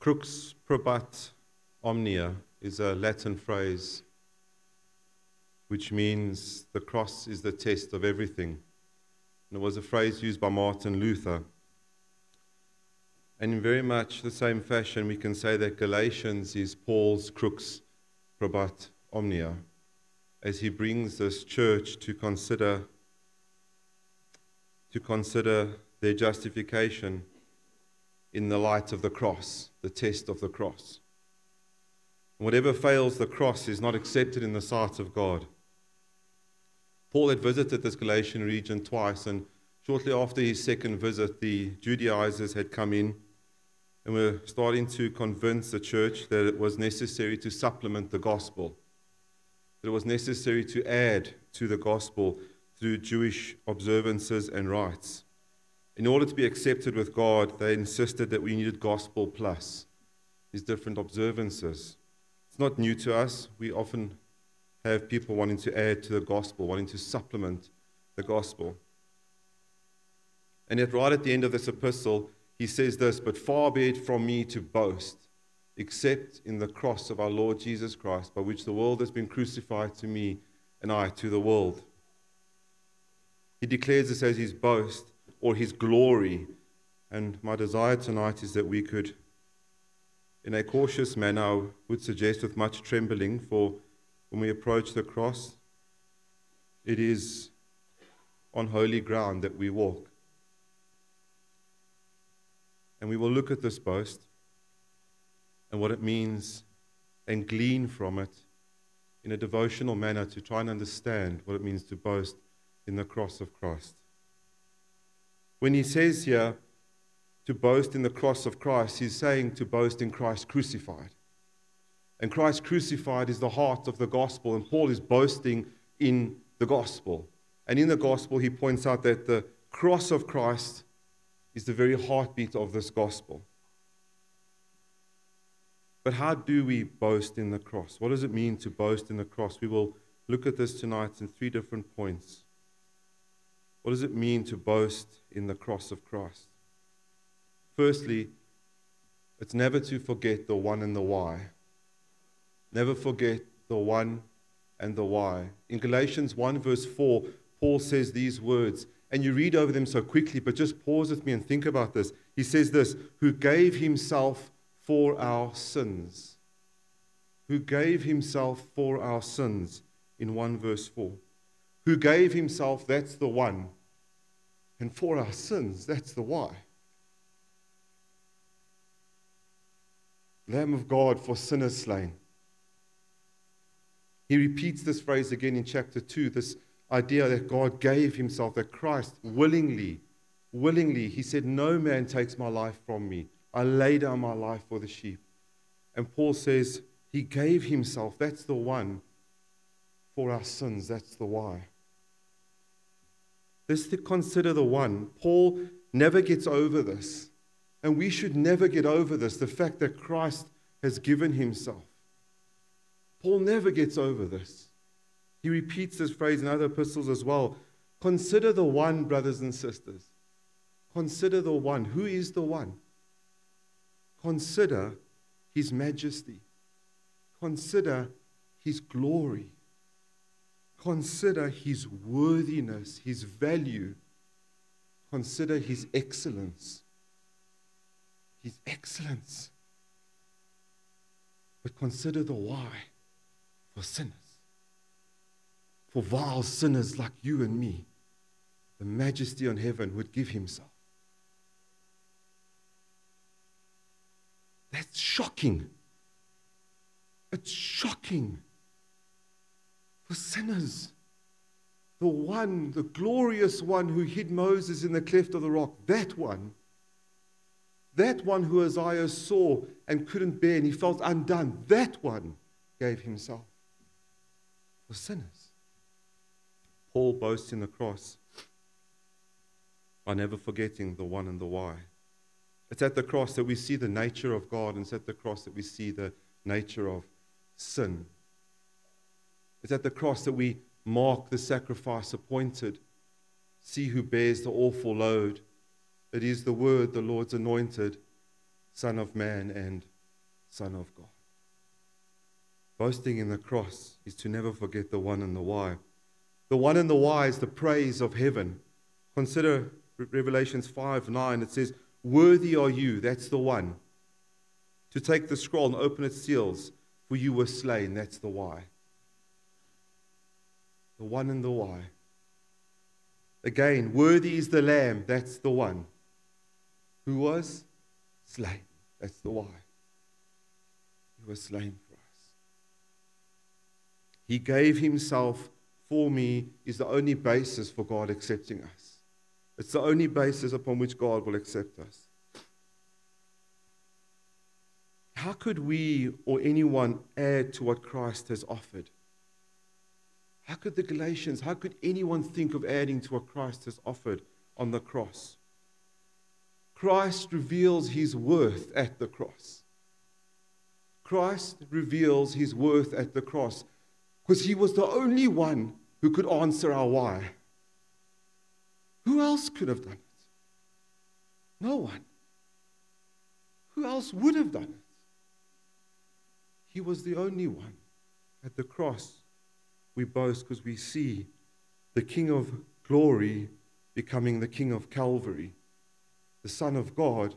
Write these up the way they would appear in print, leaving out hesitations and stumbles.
Crux probat omnia is a Latin phrase which means the cross is the test of everything. And it was a phrase used by Martin Luther. And in very much the same fashion, we can say that Galatians is Paul's crux probat omnia, as he brings this church to consider their justification in the light of the cross, the test of the cross. Whatever fails the cross is not accepted in the sight of God. Paul had visited this Galatian region twice, and shortly after his second visit, the Judaizers had come in and were starting to convince the church that it was necessary to supplement the gospel, that it was necessary to add to the gospel through Jewish observances and rites. In order to be accepted with God, they insisted that we needed gospel plus these different observances. It's not new to us. We often have people wanting to add to the gospel, wanting to supplement the gospel. And yet right at the end of this epistle, he says this, "But far be it from me to boast, except in the cross of our Lord Jesus Christ, by which the world has been crucified to me and I to the world." He declares this as his boast or his glory. And my desire tonight is that we could, in a cautious manner, I would suggest with much trembling, for when we approach the cross, it is on holy ground that we walk. And we will look at this boast and what it means and glean from it in a devotional manner to try and understand what it means to boast in the cross of Christ. When he says here to boast in the cross of Christ, he's saying to boast in Christ crucified. And Christ crucified is the heart of the gospel, and Paul is boasting in the gospel. And in the gospel, he points out that the cross of Christ is the very heartbeat of this gospel. But how do we boast in the cross? What does it mean to boast in the cross? We will look at this tonight in three different points. What does it mean to boast in the cross of Christ? Firstly, it's never to forget the one and the why. Never forget the one and the why. In Galatians 1 verse 4, Paul says these words, and you read over them so quickly, but just pause with me and think about this. He says this, "Who gave himself for our sins." Who gave himself for our sins in 1 verse 4. Who gave himself, that's the one. And for our sins, that's the why. Lamb of God for sinners slain. He repeats this phrase again in chapter 2, this idea that God gave himself, that Christ willingly, he said, "No man takes my life from me. I lay down my life for the sheep." And Paul says, he gave himself, that's the one, for our sins, that's the why. Let's consider the one. Paul never gets over this, and we should never get over this, the fact that Christ has given himself. Paul never gets over this. He repeats this phrase in other epistles as well. Consider the one, brothers and sisters. Consider the one. Who is the one? Consider his majesty. Consider his glory. Consider his worthiness, his value. Consider his excellence. His excellence. But consider the why for sinners. For vile sinners like you and me, the majesty on heaven would give himself. That's shocking. It's shocking. For sinners, the one, the glorious one who hid Moses in the cleft of the rock, that one who Isaiah saw and couldn't bear and he felt undone, that one gave himself for sinners. Paul boasts in the cross by never forgetting the one and the why. It's at the cross that we see the nature of God, and it's at the cross that we see the nature of sin. It's at the cross that we mark the sacrifice appointed, see who bears the awful load. It is the word, the Lord's anointed, Son of Man, and Son of God. Boasting in the cross is to never forget the one and the why. The one and the why is the praise of heaven. Consider Revelations 5:9. It says, worthy are you, that's the one, to take the scroll and open its seals, for you were slain, that's the why. The one and the why. Again, worthy is the Lamb, that's the one, who was slain, that's the why. He was slain for us. He gave himself for me is the only basis for God accepting us. It's the only basis upon which God will accept us. How could we or anyone add to what Christ has offered? How could the Galatians, how could anyone think of adding to what Christ has offered on the cross? Christ reveals his worth at the cross. Christ reveals his worth at the cross because he was the only one who could answer our why. Who else could have done it? No one. Who else would have done it? He was the only one. At the cross, we boast because we see the King of Glory becoming the King of Calvary, the Son of God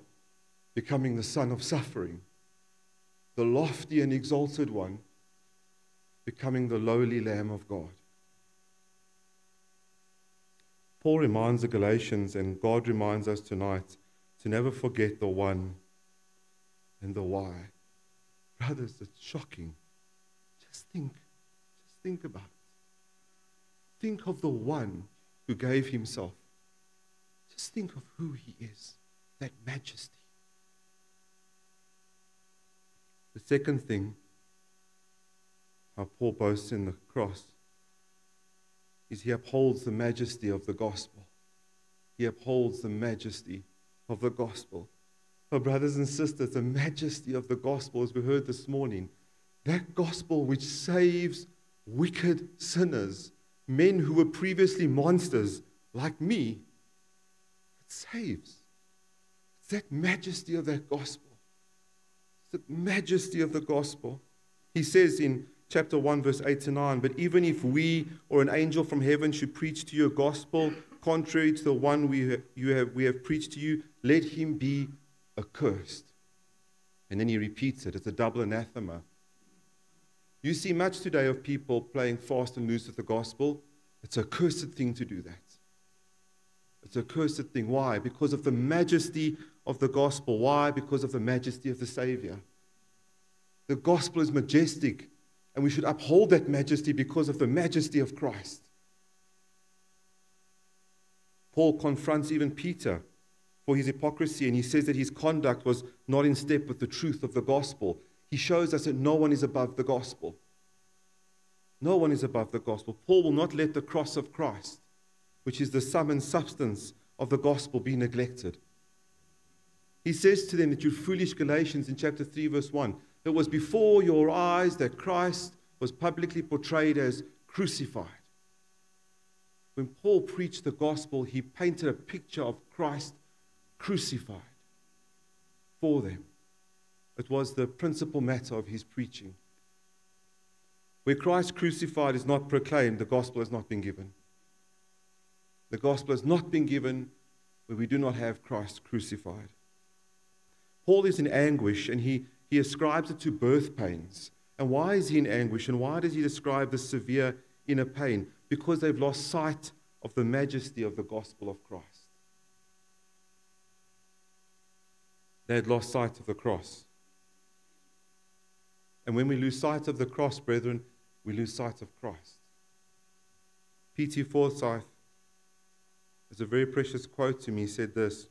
becoming the Son of Suffering, the lofty and exalted one becoming the lowly Lamb of God. Paul reminds the Galatians, and God reminds us tonight, to never forget the one and the why. Brothers, it's shocking. Just think about it. Think of the one who gave himself. Just think of who he is, that majesty. The second thing, how Paul boasts in the cross, is he upholds the majesty of the gospel. He upholds the majesty of the gospel. Oh, brothers and sisters, the majesty of the gospel, as we heard this morning, that gospel which saves wicked sinners, men who were previously monsters like me, it saves. It's that majesty of that gospel. It's the majesty of the gospel. He says in Chapter 1, verse 8 to 9, but even if we or an angel from heaven should preach to you a gospel contrary to the one we have preached to you, let him be accursed. And then he repeats it. It's a double anathema. You see much today of people playing fast and loose with the gospel. It's a cursed thing to do that. It's a cursed thing. Why? Because of the majesty of the gospel. Why? Because of the majesty of the Savior. The gospel is majestic. And we should uphold that majesty because of the majesty of Christ. Paul confronts even Peter for his hypocrisy, and he says that his conduct was not in step with the truth of the gospel. He shows us that no one is above the gospel. No one is above the gospel. Paul will not let the cross of Christ, which is the sum and substance of the gospel, be neglected. He says to them that you foolish Galatians in chapter 3, verse 1, it was before your eyes that Christ was publicly portrayed as crucified. When Paul preached the gospel, he painted a picture of Christ crucified for them. It was the principal matter of his preaching. Where Christ crucified is not proclaimed, the gospel has not been given. The gospel has not been given where we do not have Christ crucified. Paul is in anguish, and he ascribes it to birth pains. And why is he in anguish? And why does he describe the severe inner pain? Because they've lost sight of the majesty of the gospel of Christ. They had lost sight of the cross. And when we lose sight of the cross, brethren, we lose sight of Christ. P.T. Forsyth has a very precious quote to me. He said this,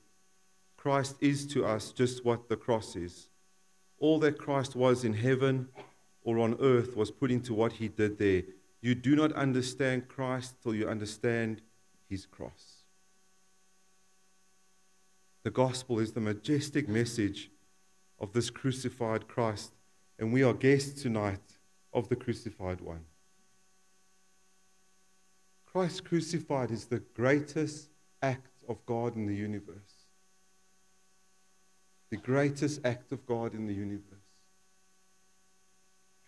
Christ is to us just what the cross is. All that Christ was in heaven or on earth was put into what he did there. You do not understand Christ till you understand his cross. The gospel is the majestic message of this crucified Christ, and we are guests tonight of the crucified one. Christ crucified is the greatest act of God in the universe. The greatest act of God in the universe.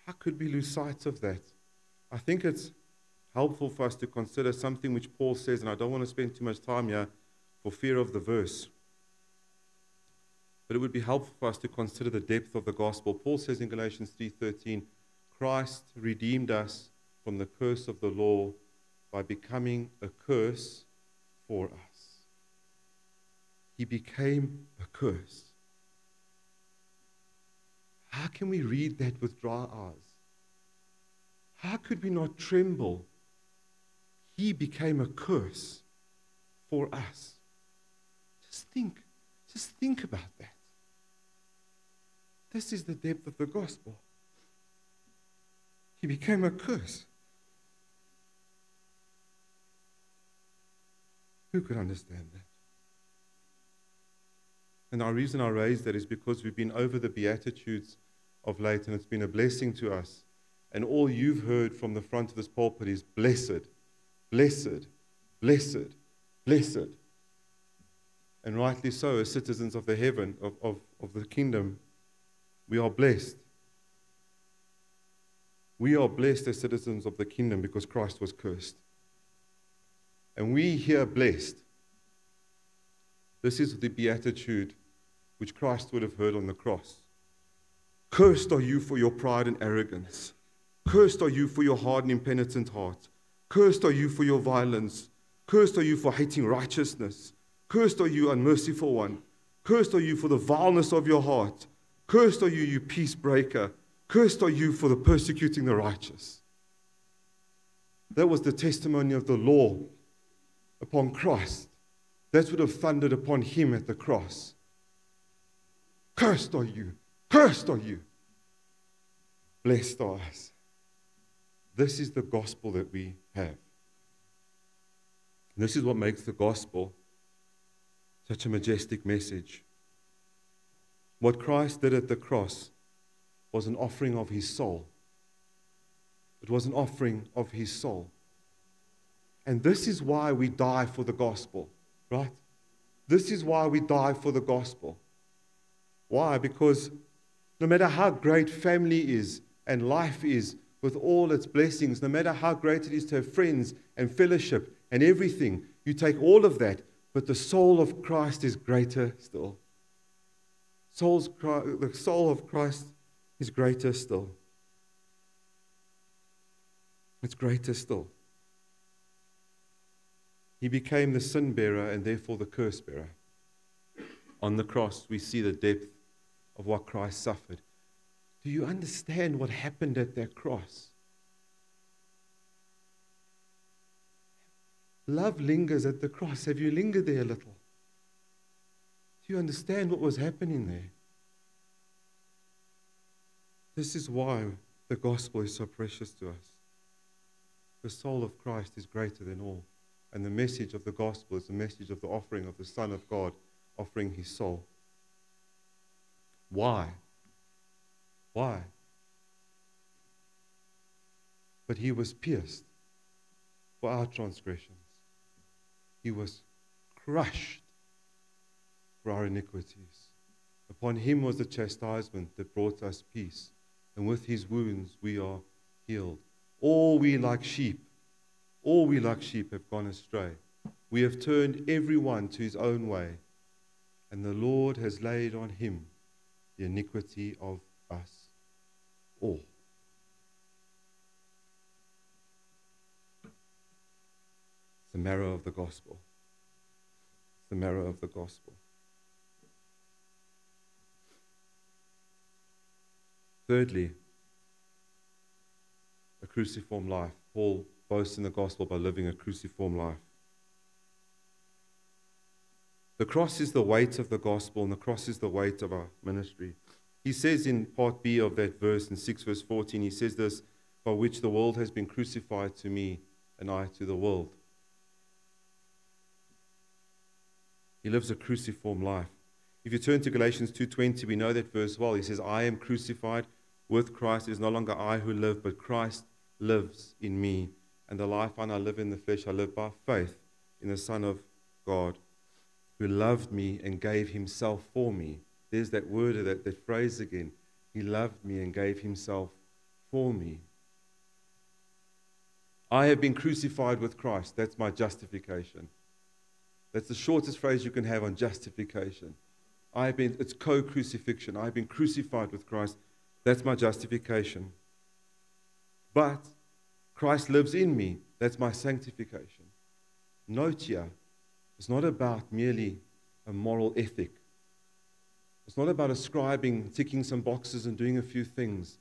How could we lose sight of that? I think it's helpful for us to consider something which Paul says, and I don't want to spend too much time here for fear of the verse. But it would be helpful for us to consider the depth of the gospel. Paul says in Galatians 3:13, Christ redeemed us from the curse of the law by becoming a curse for us. He became a curse. How can we read that with dry eyes? How could we not tremble? He became a curse for us. Just think about that. This is the depth of the gospel. He became a curse. Who could understand that? And the reason I raise that is because we've been over the Beatitudes of late, and it's been a blessing to us. And all you've heard from the front of this pulpit is blessed, blessed, blessed, blessed. And rightly so, as citizens of the heaven, of the kingdom, we are blessed. We are blessed as citizens of the kingdom because Christ was cursed. And we here blessed. This is the beatitude which Christ would have heard on the cross. Cursed are you for your pride and arrogance. Cursed are you for your hard and impenitent heart. Cursed are you for your violence. Cursed are you for hating righteousness. Cursed are you, unmerciful one. Cursed are you for the vileness of your heart. Cursed are you, you peace breaker. Cursed are you for the persecuting the righteous. That was the testimony of the law upon Christ. That would have thundered upon him at the cross. Cursed are you. Cursed are you. Blessed are us. This is the gospel that we have. And this is what makes the gospel such a majestic message. What Christ did at the cross was an offering of his soul. It was an offering of his soul. And this is why we die for the gospel, right? This is why we die for the gospel. Why? Because no matter how great family is, and life is with all its blessings, no matter how great it is to have friends and fellowship and everything, you take all of that, but the soul of Christ is greater still. The soul of Christ is greater still. It's greater still. He became the sin bearer and therefore the curse bearer. On the cross, we see the depth of what Christ suffered. Do you understand what happened at that cross? Love lingers at the cross. Have you lingered there a little? Do you understand what was happening there? This is why the gospel is so precious to us. The soul of Christ is greater than all. And the message of the gospel is the message of the offering of the Son of God, offering his soul. Why? Why? But he was pierced for our transgressions. He was crushed for our iniquities. Upon him was the chastisement that brought us peace, and with his wounds we are healed. All we like sheep have gone astray. We have turned everyone to his own way, and the Lord has laid on him the iniquity of us all. It's the marrow of the gospel. It's the marrow of the gospel. Thirdly, a cruciform life. Paul boasts in the gospel by living a cruciform life. The cross is the weight of the gospel, and the cross is the weight of our ministry. He says in part B of that verse, in 6 verse 14, he says this, by which the world has been crucified to me, and I to the world. He lives a cruciform life. If you turn to Galatians 2:20, we know that verse well. He says, I am crucified with Christ. It is no longer I who live, but Christ lives in me. And the life I now live in the flesh, I live by faith in the Son of God, who loved me and gave himself for me. There's that word, that phrase again. He loved me and gave himself for me. I have been crucified with Christ. That's my justification. That's the shortest phrase you can have on justification. It's co-crucifixion. I've been crucified with Christ. That's my justification. But Christ lives in me. That's my sanctification. Note here, it's not about merely a moral ethic. It's not about ascribing, ticking some boxes and doing a few things.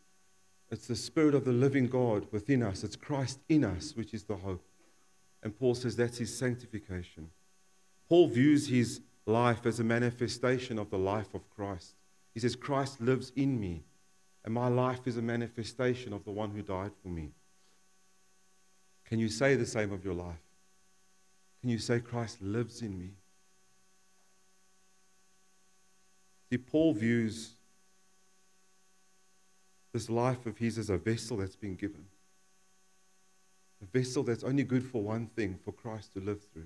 It's the Spirit of the living God within us. It's Christ in us, which is the hope. And Paul says that's his sanctification. Paul views his life as a manifestation of the life of Christ. He says, Christ lives in me, and my life is a manifestation of the one who died for me. Can you say the same of your life? Can you say, Christ lives in me? See, Paul views this life of his as a vessel that's been given. A vessel that's only good for one thing, for Christ to live through.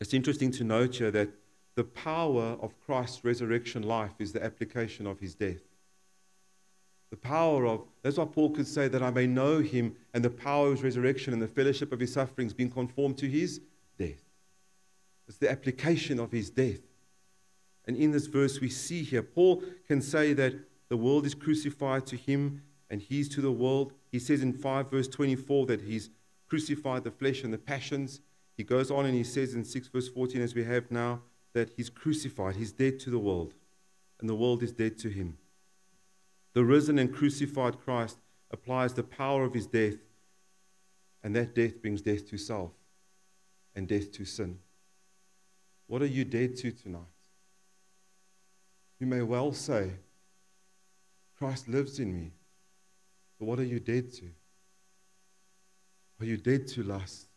It's interesting to note here that the power of Christ's resurrection life is the application of his death. That's why Paul could say that I may know him and the power of his resurrection and the fellowship of his sufferings being conformed to his death. It's the application of his death. And in this verse we see here, Paul can say that the world is crucified to him and he's to the world. He says in 5 verse 24 that he's crucified the flesh and the passions. He goes on and he says in 6 verse 14, as we have now, that he's crucified, he's dead to the world, and the world is dead to him. The risen and crucified Christ applies the power of his death, and that death brings death to self and death to sin. What are you dead to tonight? You may well say, Christ lives in me, but what are you dead to? Are you dead to lust?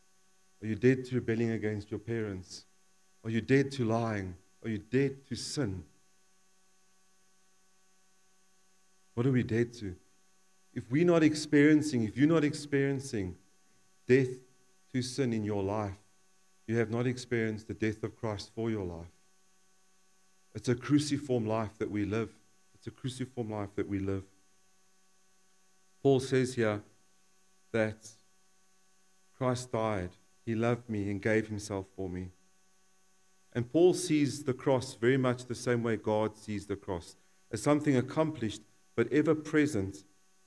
Are you dead to rebelling against your parents? Are you dead to lying? Are you dead to sin? What are we dead to? If you're not experiencing death to sin in your life, you have not experienced the death of Christ for your life. It's a cruciform life that we live. It's a cruciform life that we live. Paul says here that Christ died. He loved me and gave himself for me. And Paul sees the cross very much the same way God sees the cross, as something accomplished but ever present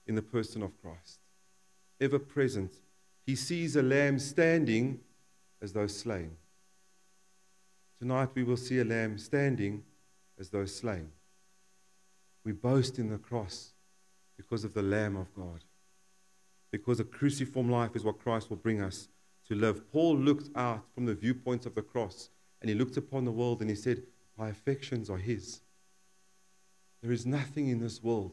in the person of Christ. Ever present. He sees a lamb standing as though slain. Tonight we will see a lamb standing as though slain. We boast in the cross because of the Lamb of God. Because a cruciform life is what Christ will bring us to live. Paul looked out from the viewpoint of the cross, and he looked upon the world and he said, my affections are his. There is nothing in this world.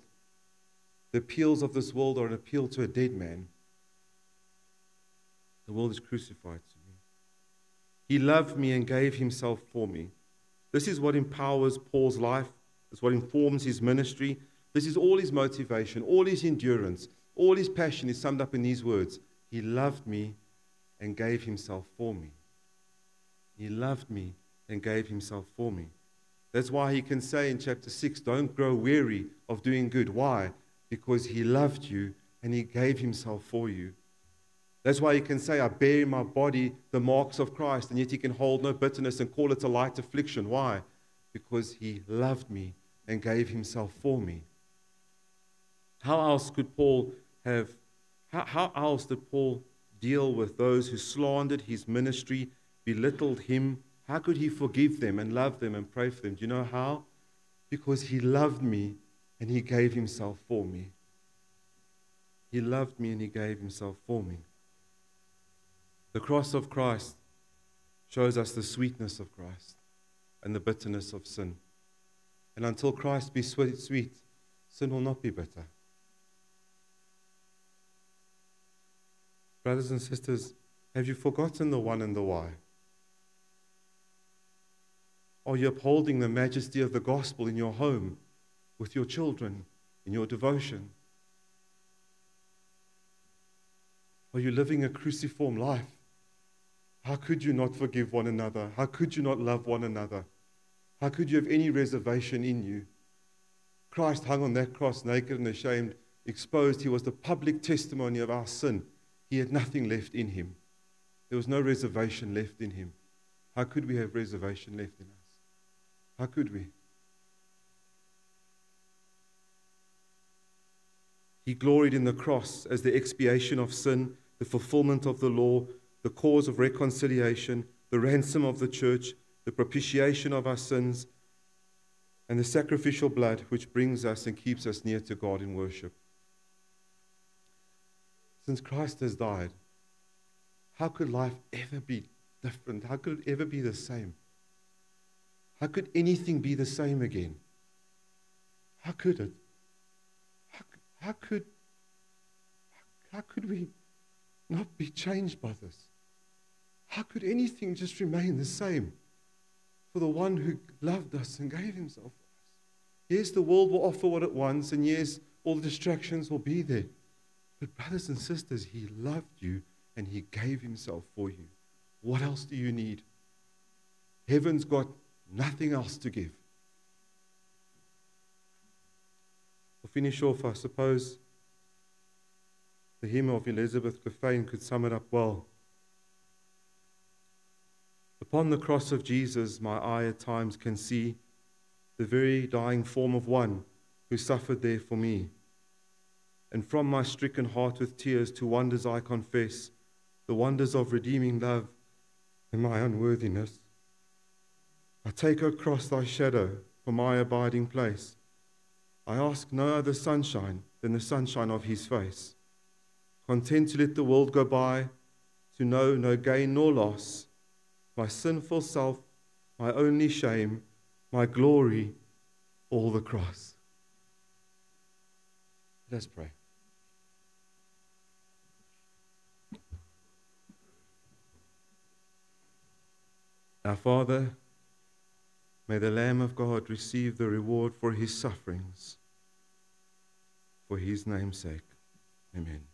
The appeals of this world are an appeal to a dead man. The world is crucified to me. He loved me and gave himself for me. This is what empowers Paul's life. It's what informs his ministry. This is all his motivation, all his endurance, all his passion is summed up in these words. He loved me and gave himself for me. He loved me and gave himself for me. That's why he can say in chapter 6, don't grow weary of doing good. Why? Because he loved you and he gave himself for you. That's why he can say, I bear in my body the marks of Christ, and yet he can hold no bitterness and call it a light affliction. Why? Because he loved me and gave himself for me. How else did Paul deal with those who slandered his ministry, belittled him? How could he forgive them and love them and pray for them? Do you know how? Because he loved me and he gave himself for me. He loved me and he gave himself for me. The cross of Christ shows us the sweetness of Christ and the bitterness of sin. And until Christ be sweet, sin will not be bitter. Brothers and sisters, have you forgotten the one and the why? Are you upholding the majesty of the gospel in your home, with your children, in your devotion? Are you living a cruciform life? How could you not forgive one another? How could you not love one another? How could you have any reservation in you? Christ hung on that cross naked and ashamed, exposed. He was the public testimony of our sin. He had nothing left in him. There was no reservation left in him. How could we have reservation left in us? How could we? He gloried in the cross as the expiation of sin, the fulfillment of the law, the cause of reconciliation, the ransom of the church, the propitiation of our sins, and the sacrificial blood which brings us and keeps us near to God in worship. Since Christ has died, how could life ever be different? How could it ever be the same? How could anything be the same again? How could it? How could we not be changed by this? How could anything just remain the same for the one who loved us and gave himself for us? Yes, the world will offer what it wants, and yes, all the distractions will be there. But brothers and sisters, he loved you and he gave himself for you. What else do you need? Heaven's got nothing else to give. We'll finish off, I suppose. The hymn of Elizabeth Clephane could sum it up well. Upon the cross of Jesus, my eye at times can see the very dying form of one who suffered there for me. And from my stricken heart with tears to wonders I confess, the wonders of redeeming love and my unworthiness. I take, O cross, thy shadow for my abiding place. I ask no other sunshine than the sunshine of his face. Content to let the world go by, to know no gain nor loss, my sinful self, my only shame, my glory, all the cross. Let's pray. Our Father, may the Lamb of God receive the reward for his sufferings, for his name's sake. Amen.